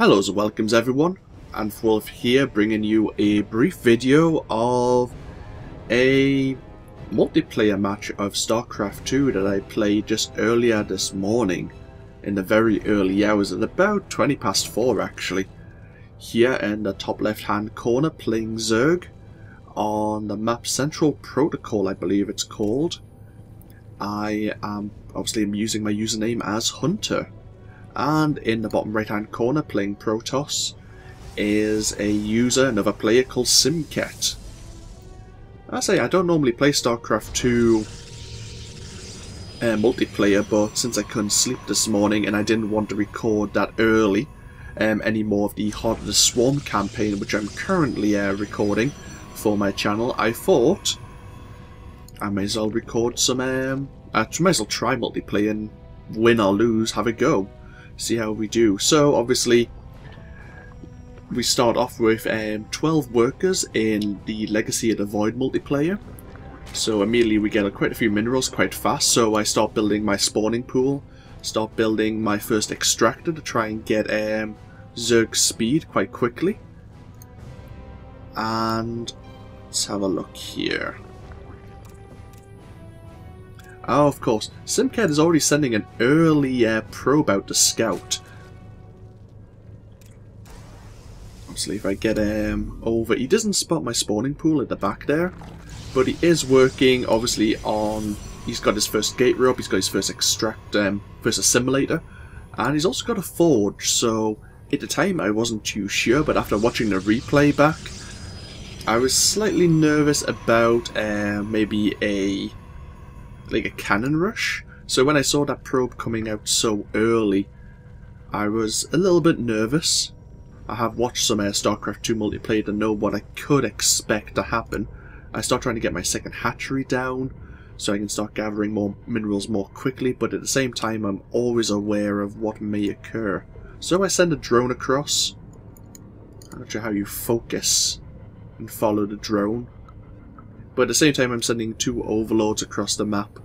Hello, so welcomes everyone, AnthWolf here, bringing you a brief video of a multiplayer match of StarCraft 2 that I played just earlier this morning, in the very early hours, at about 4:20 actually. Here in the top left hand corner, playing Zerg, on the map Central Protocol, I believe it's called. I am obviously using my username as Hunter. And in the bottom right hand corner, playing Protoss, is a user, another player called Smikket. I say I don't normally play StarCraft 2 multiplayer, but since I couldn't sleep this morning and I didn't want to record that early any more of the Heart of the Swarm campaign, which I'm currently recording for my channel, I thought I may as well record some. I may as well try multiplayer and win or lose, have a go. See how we do. So obviously we start off with 12 workers in the Legacy of the Void multiplayer, so immediately we get quite a few minerals quite fast, so I start building my spawning pool, start building my first extractor to try and get Zerg speed quite quickly. And let's have a look here. Oh, of course, Smikket is already sending an early probe out to scout. Obviously, if I get over... He doesn't spot my spawning pool at the back there, but he is working, obviously, on... He's got his first gate rope, he's got his first extract, first assimilator, and he's also got a forge, so at the time I wasn't too sure, but after watching the replay back, I was slightly nervous about maybe a... like a cannon rush. So when I saw that probe coming out so early, I was a little bit nervous. I have watched some StarCraft 2 multiplayer to know what I could expect to happen. I start trying to get my second hatchery down so I can start gathering more minerals more quickly, but at the same time I'm always aware of what may occur. So I send a drone across. I'm not sure how you focus and follow the drone. But at the same time I'm sending two overlords across the map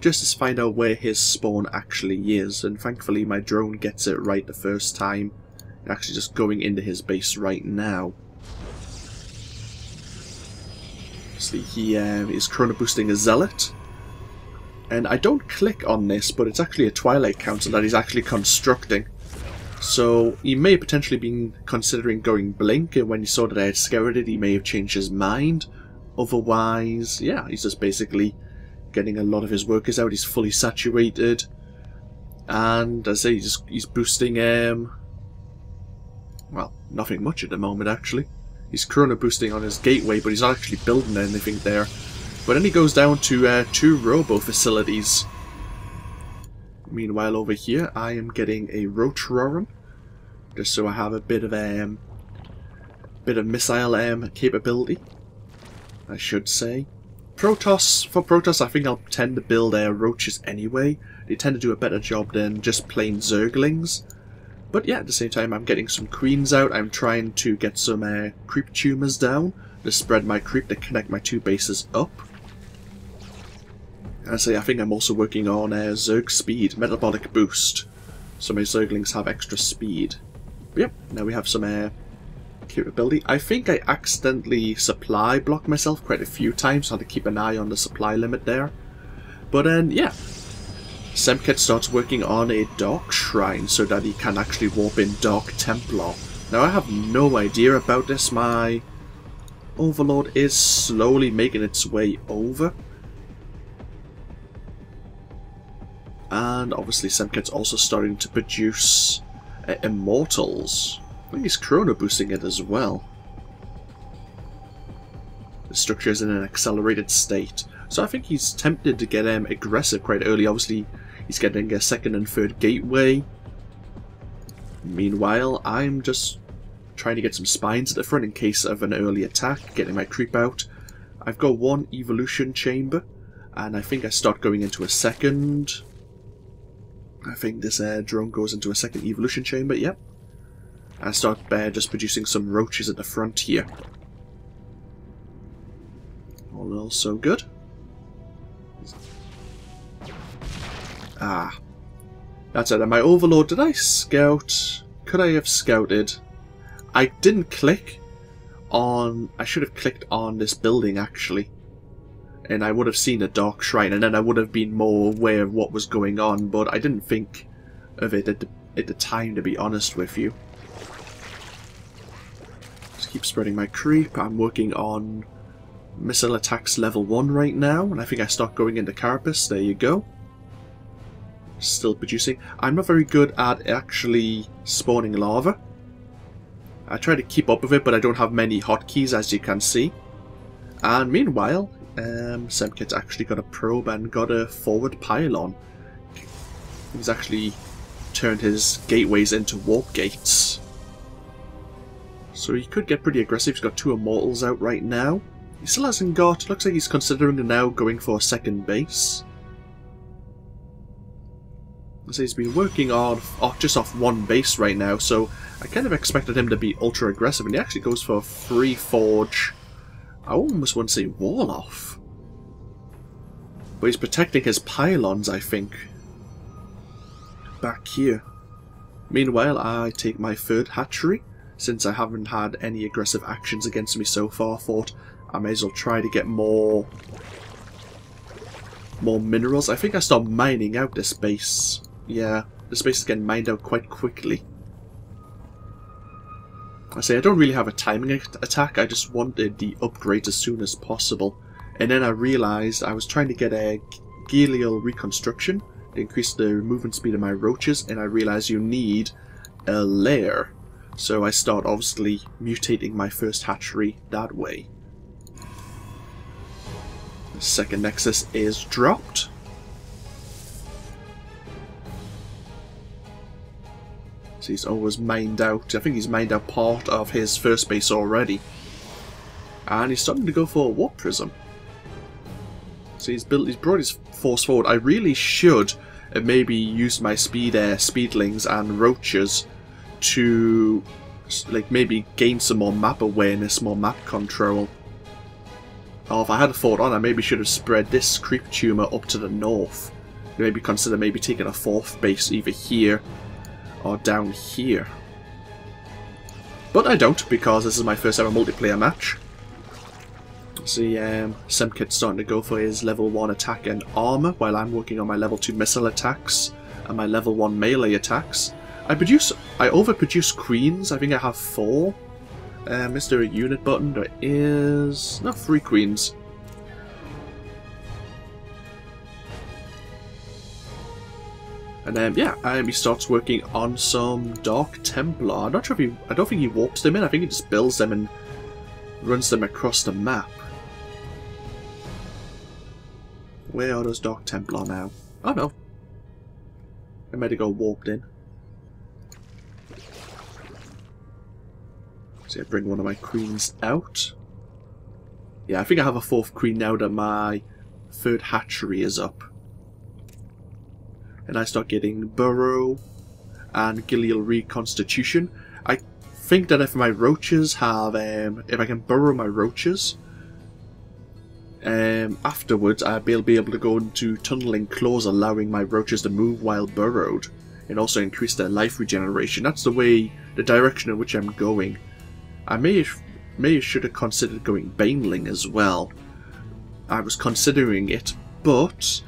just to find out where his spawn actually is, and thankfully my drone gets it right the first time. It's actually just going into his base right now. See, he is chrono boosting a zealot, and I don't click on this, but it's actually a Twilight Council that he's actually constructing. So he may have potentially been considering going blink, and when he saw that I had scoured it, he may have changed his mind. Otherwise, yeah, he's just basically getting a lot of his workers out. He's fully saturated, and as I say, he's boosting. Well, nothing much at the moment actually. He's chrono boosting on his gateway, but he's not actually building anything there. But then he goes down to two robo facilities. Meanwhile, over here, I am getting a Rotorum, just so I have a bit of missile capability, I should say. Protoss, for Protoss I think I'll tend to build roaches anyway. They tend to do a better job than just plain Zerglings. But yeah, at the same time I'm getting some queens out. I'm trying to get some creep tumors down to spread my creep to connect my two bases up. And I say I think I'm also working on Zerg speed, metabolic boost, so my Zerglings have extra speed. But yep, now we have some capability. I think I accidentally supply blocked myself quite a few times, so I had to keep an eye on the supply limit there. But then, yeah, Smikket starts working on a Dark Shrine so that he can actually warp in Dark Templar. Now I have no idea about this. My Overlord is slowly making its way over. And obviously Smiket's also starting to produce Immortals. I think he's chrono boosting it as well. The structure is in an accelerated state, so I think he's tempted to get aggressive quite early. Obviously he's getting a second and third gateway. Meanwhile I'm just trying to get some spines at the front in case of an early attack, getting my creep out. I've got one evolution chamber, and I think I start going into a second. I think this drone goes into a second evolution chamber, yep. I start just producing some roaches at the front here. All so good. Ah. That's it. And my Overlord, did I scout? Could I have scouted? I didn't click on... I should have clicked on this building, actually. And I would have seen a dark shrine, and then I would have been more aware of what was going on, but I didn't think of it at the time, to be honest with you. Just keep spreading my creep. I'm working on missile attacks level 1 right now, and I think I start going into Carapace. There you go. Still producing. I'm not very good at actually spawning lava. I try to keep up with it, but I don't have many hotkeys, as you can see. And meanwhile, Smikket actually got a probe and got a forward pylon. He's actually turned his gateways into warp gates. So he could get pretty aggressive. He's got 2 Immortals out right now. He still hasn't got... Looks like he's considering now going for a second base. So he's been working on just off 1 base right now, so I kind of expected him to be ultra aggressive, and he actually goes for a free forge. I almost want to say wall off, but he's protecting his pylons, I think, back here. Meanwhile, I take my 3rd hatchery. Since I haven't had any aggressive actions against me so far, I thought I may as well try to get more minerals. I think I start mining out this base. Yeah, this base is getting mined out quite quickly. I say I don't really have a timing attack, I just wanted the upgrade as soon as possible. And then I realised I was trying to get a Ghelial Reconstruction to increase the movement speed of my roaches, and I realised you need a lair. So I start obviously mutating my 1st hatchery that way. The 2nd nexus is dropped. So he's always mined out. I think he's mined out part of his 1st base already. And he's starting to go for a warp prism. So he's brought his force forward. I really should have maybe used my speedlings and roaches to like maybe gain some more map awareness, more map control. Or if I had a thought on, I maybe should have spread this creep tumor up to the north. Maybe consider maybe taking a 4th base either here or down here. But I don't, because this is my 1st ever multiplayer match. See, Smikket starting to go for his level 1 attack and armor, while I'm working on my level 2 missile attacks and my level 1 melee attacks. I overproduce queens. I think I have 4. Is there a unit button? There is... No, 3 queens. And then, yeah, he starts working on some Dark Templar. I'm not sure if he... I don't think he warps them in. I think he just builds them and runs them across the map. Where are those Dark Templar now? Oh, no. I might have got warped in. So I bring one of my queens out. Yeah, I think I have a 4th queen now that my 3rd hatchery is up. And I start getting Burrow and Ghelial Reconstitution. I think that if my roaches have... if I can burrow my roaches... afterwards, I'll be able to go into Tunneling Claws, allowing my roaches to move while burrowed. And also increase their life regeneration. That's the way... the direction in which I'm going. I may should have considered going Baneling as well. I was considering it, but...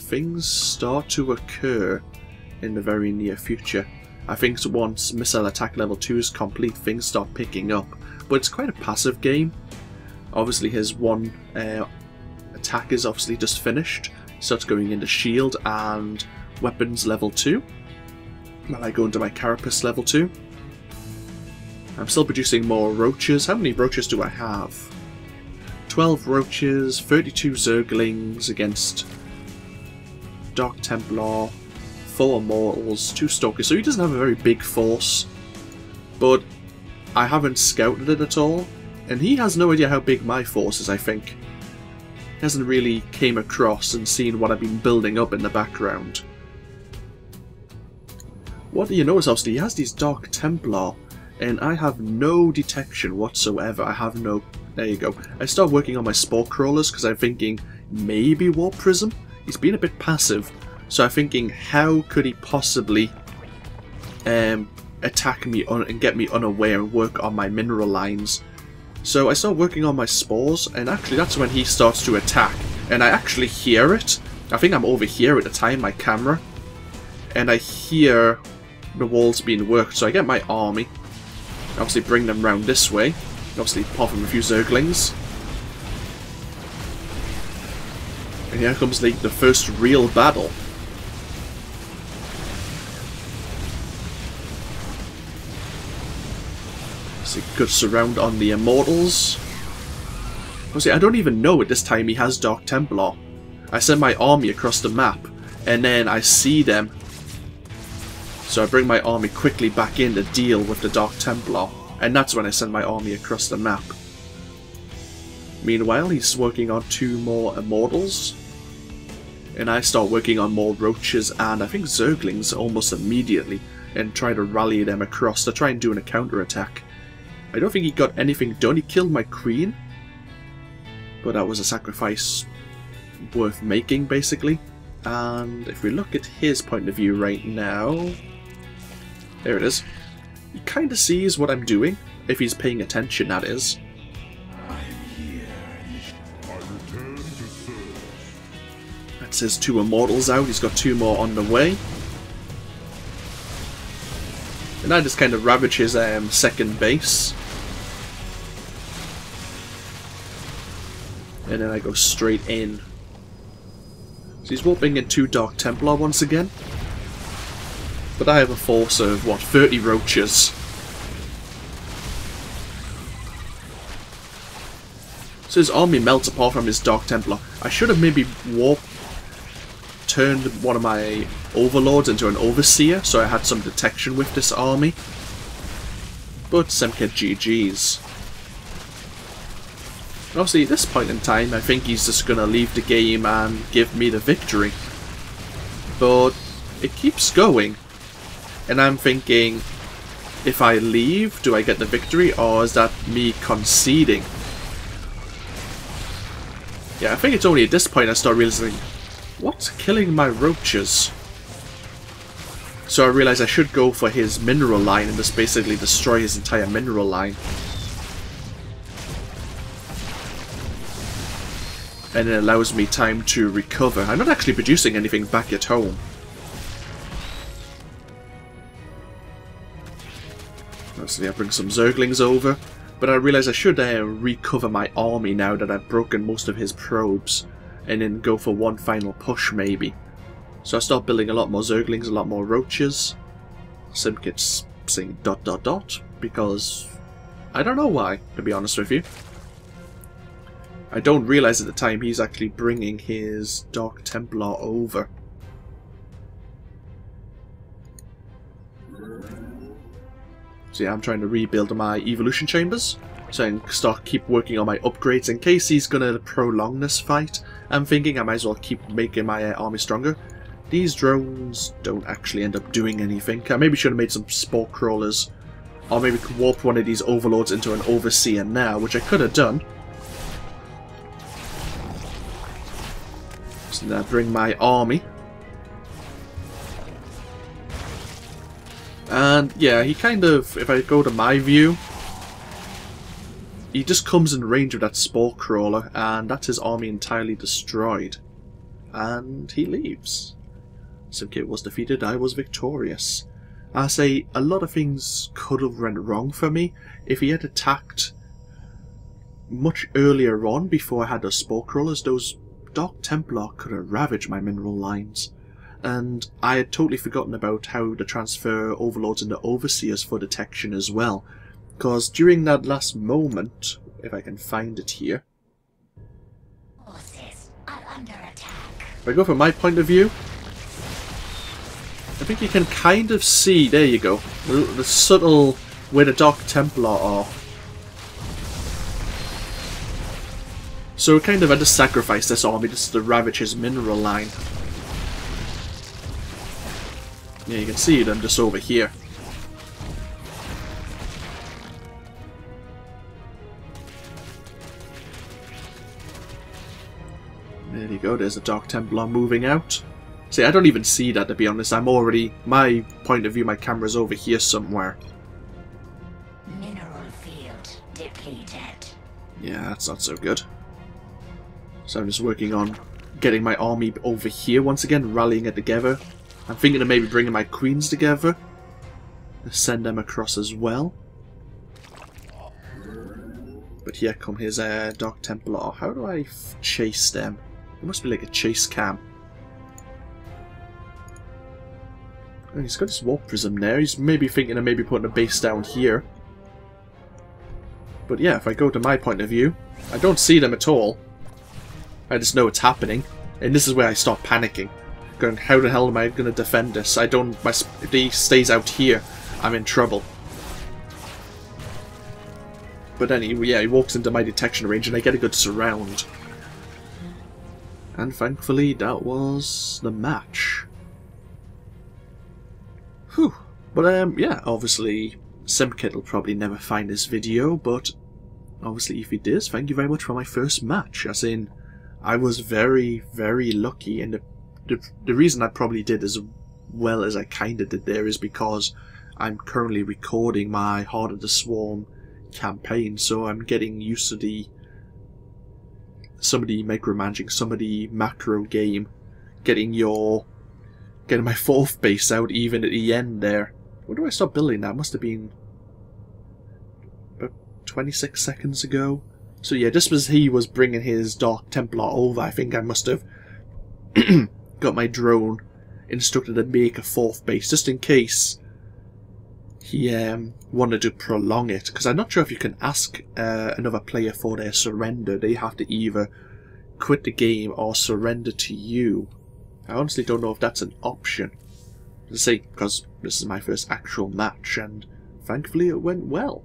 things start to occur in the very near future. I think once missile attack level 2 is complete, things start picking up. But it's quite a passive game. Obviously his 1 attack is obviously just finished. He starts going into shield and weapons level 2. While I go into my carapace level 2. I'm still producing more roaches. How many roaches do I have? 12 roaches, 32 zerglings against... Dark Templar, 4 Immortals, 2 Stalkers, so he doesn't have a very big force, but I haven't scouted it at all, and he has no idea how big my force is, I think. He hasn't really came across and seen what I've been building up in the background. What do you notice, obviously, he has these Dark Templar, and I have no detection whatsoever, I have no... there you go. I start working on my Spore Crawlers, because I'm thinking, maybe Warp Prism? He's been a bit passive, so I'm thinking, how could he possibly attack me on and get me unaware and work on my mineral lines. So I start working on my spores, and actually that's when he starts to attack, and I actually hear it. I think I'm over here at the time, my camera, and I hear the walls being worked, so I get my army, obviously bring them round this way, obviously pop them a few Zerglings. And here comes the first real battle. So good surround on the Immortals. Obviously, I don't even know at this time he has Dark Templar. I send my army across the map, and then I see them. So I bring my army quickly back in to deal with the Dark Templar, and that's when I send my army across the map. Meanwhile, he's working on 2 more Immortals, and I start working on more Roaches and I think Zerglings almost immediately, and try to rally them across to try and do a counter-attack. I don't think he got anything done. He killed my Queen, but that was a sacrifice worth making, basically. And if we look at his point of view right now, there it is. He kind of sees what I'm doing, if he's paying attention, that is. That's his 2 Immortals out. He's got 2 more on the way. And I just kind of ravage his second base. And then I go straight in. So he's warping in 2 Dark Templar once again. But I have a force of, what, 30 Roaches. So his army melts apart from his Dark Templar. I should have maybe turned one of my Overlords into an Overseer, so I had some detection with this army. But Smikket GG's. And obviously at this point in time I think he's just going to leave the game and give me the victory. But it keeps going. And I'm thinking, if I leave, do I get the victory, or is that me conceding? Yeah, I think it's only at this point I start realizing, what's killing my Roaches? So I realize I should go for his mineral line and just basically destroy his entire mineral line. And it allows me time to recover. I'm not actually producing anything back at home. Obviously I bring some Zerglings over, but I realize I should recover my army now that I've broken most of his probes, and then go for one final push maybe. So I start building a lot more Zerglings, a lot more Roaches. Simkit's saying ... because I don't know why, to be honest with you. I don't realise at the time he's actually bringing his Dark Templar over. So yeah, I'm trying to rebuild my evolution chambers, so I can keep working on my upgrades in case he's going to prolong this fight. I'm thinking I might as well keep making my army stronger. These drones don't actually end up doing anything. I maybe should have made some spore crawlers, or maybe could warp one of these Overlords into an Overseer now, which I could have done. So now I bring my army. And yeah, he kind of, if I go to my view, he just comes in range of that Spore Crawler, and that's his army entirely destroyed. And he leaves. Smikket was defeated, I was victorious. I say, a lot of things could have went wrong for me. If he had attacked much earlier on, before I had those Spore Crawlers, those Dark Templar could have ravaged my mineral lines. And I had totally forgotten about how to transfer Overlords into Overseers for detection as well. Because during that last moment, if I can find it here, horses are under attack. If I go from my point of view, I think you can kind of see, there you go, the subtle where the Dark Templar are. So kind of had to sacrifice this army just to ravage his mineral line. Yeah, you can see them just over here. There you go, there's the Dark Templar moving out. See, I don't even see that, to be honest. I'm already... my point of view, my camera's over here somewhere. Mineral field depleted. Yeah, that's not so good. So I'm just working on getting my army over here once again, rallying it together. I'm thinking of maybe bringing my queens together. Send them across as well. But here come his Dark Templar. How do I chase them? It must be like a chase cam. Oh, he's got his warp prism there. He's maybe thinking of maybe putting a base down here. But yeah, if I go to my point of view, I don't see them at all. I just know it's happening. And this is where I start panicking. Going, how the hell am I going to defend this? I don't... if he stays out here, I'm in trouble. But then, he walks into my detection range and I get a good surround. And thankfully, that was the match. Whew. But, yeah, obviously, Smikket will probably never find this video, but obviously if he does, thank you very much for my first match. As in, I was very, very lucky, and the reason I probably did as well as I kinda did there is because I'm currently recording my Heart of the Swarm campaign, so I'm getting used to somebody micromanaging, somebody macro game, getting my fourth base out even at the end there. When do I start building that? Must have been about 26 seconds ago. So yeah, just as he was bringing his Dark Templar over, I think I must have got my drone instructed to make a fourth base, just in case he wanted to prolong it. Because I'm not sure if you can ask another player for their surrender. They have to either quit the game or surrender to you. I honestly don't know if that's an option. As I say, because this is my first actual match, and thankfully it went well.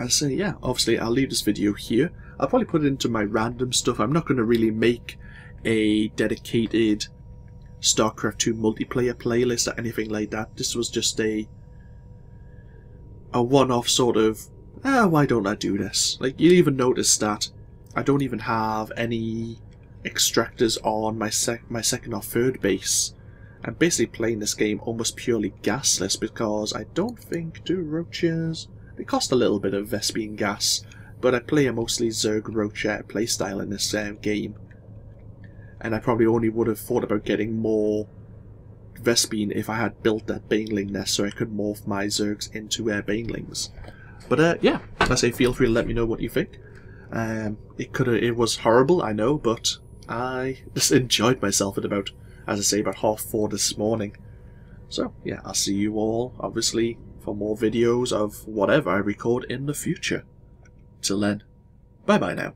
I say, yeah, obviously I'll leave this video here. I'll probably put it into my random stuff. I'm not going to really make a dedicated StarCraft II multiplayer playlist or anything like that. This was just a one-off sort of, why don't I do this? Like, you'll even notice that I don't even have any extractors on my second or third base. I'm basically playing this game almost purely gasless because I don't think do roaches... They cost a little bit of Vespian gas, but I play a mostly Zerg Roach playstyle in this game. And I probably only would have thought about getting more Vespian if I had built that Baneling nest so I could morph my Zergs into Banelings. But yeah, I say feel free to let me know what you think. It was horrible, I know, but I just enjoyed myself at about, as I say, about 4:30 this morning. So yeah, I'll see you all, obviously, for more videos of whatever I record in the future. Till then, bye bye now.